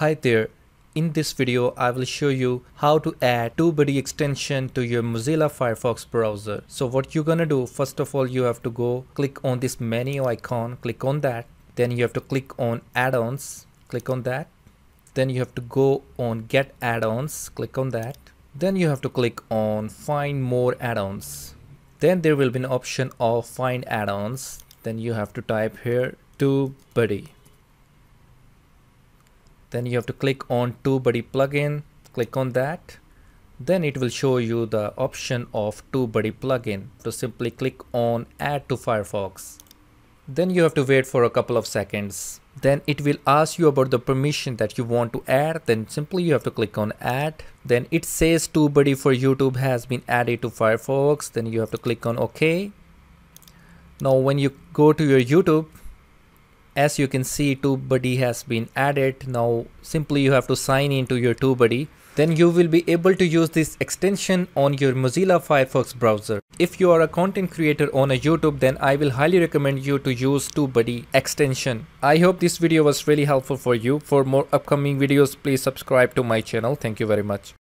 Hi there, in this video I will show you how to add TubeBuddy extension to your Mozilla Firefox browser. So what you're gonna do, first of all you have to go click on this menu icon, click on that, then you have to click on add-ons, click on that, then you have to go on get add-ons, click on that, then you have to click on find more add-ons, then there will be an option of find add-ons, then you have to type here TubeBuddy. Then you have to click on TubeBuddy plugin, click on that. Then it will show you the option of TubeBuddy plugin. So simply click on add to Firefox. Then you have to wait for a couple of seconds. Then it will ask you about the permission that you want to add. Then simply you have to click on add. Then it says TubeBuddy for YouTube has been added to Firefox. Then you have to click on OK. Now when you go to your YouTube, as you can see TubeBuddy has been added. Now simply you have to sign into your TubeBuddy. Then you will be able to use this extension on your Mozilla Firefox browser. If you are a content creator on a YouTube, then I will highly recommend you to use TubeBuddy extension. I hope this video was really helpful for you. For more upcoming videos, please subscribe to my channel. Thank you very much.